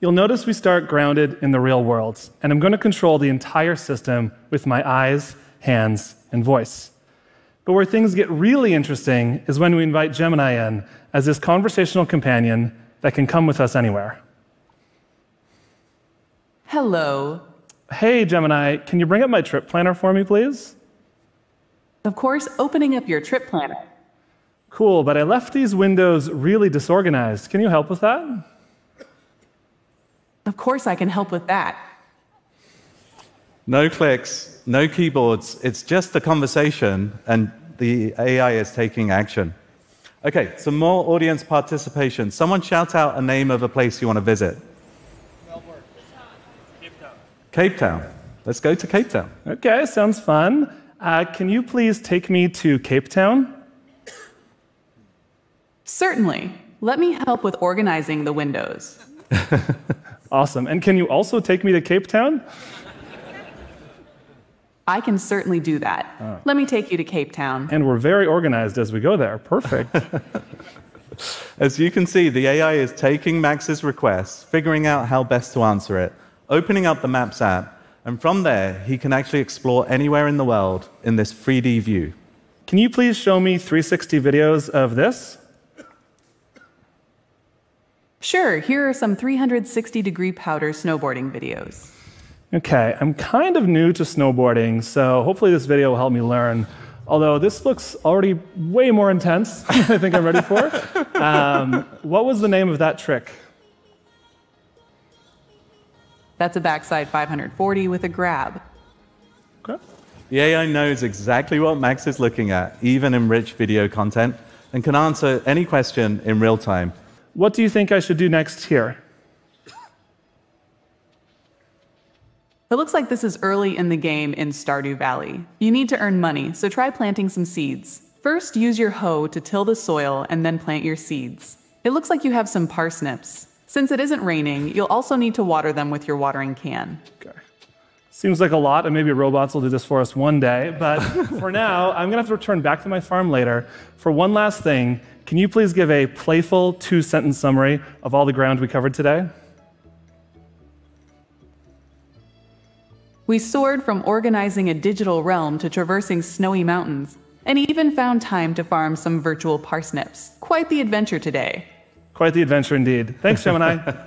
You'll notice we start grounded in the real world, and I'm going to control the entire system with my eyes, hands, and voice. But where things get really interesting is when we invite Gemini in as this conversational companion that can come with us anywhere. Hello. Hey, Gemini, can you bring up my trip planner for me, please? Of course, opening up your trip planner. Cool, but I left these windows really disorganized. Can you help with that? Of course I can help with that. No clicks, no keyboards. It's just a conversation, and the AI is taking action. OK, some more audience participation. Someone shout out a name of a place you want to visit. Melbourne. Cape Town. Cape Town. Let's go to Cape Town. OK, sounds fun. Can you please take me to Cape Town? Certainly. Let me help with organizing the windows. Awesome. And can you also take me to Cape Town? I can certainly do that. Oh. Let me take you to Cape Town. And we're very organized as we go there. Perfect. As you can see, the AI is taking Max's requests, figuring out how best to answer it, opening up the Maps app, and from there, he can actually explore anywhere in the world in this 3D view. Can you please show me 360 videos of this? Sure, here are some 360-degree powder snowboarding videos. OK, I'm kind of new to snowboarding, so hopefully this video will help me learn. Although this looks already way more intense than I think I'm ready for. What was the name of that trick? That's a backside 540 with a grab. OK. The AI knows exactly what Max is looking at, even in rich video content, and can answer any question in real time. What do you think I should do next here? It looks like this is early in the game in Stardew Valley. You need to earn money, so try planting some seeds. First, use your hoe to till the soil and then plant your seeds. It looks like you have some parsnips. Since it isn't raining, you'll also need to water them with your watering can. Okay. Seems like a lot, and maybe robots will do this for us one day. But for now, I'm going to have to return back to my farm later for one last thing. Can you please give a playful 2-sentence summary of all the ground we covered today? We soared from organizing a digital realm to traversing snowy mountains, and even found time to farm some virtual parsnips. Quite the adventure today. Quite the adventure indeed. Thanks, Gemini.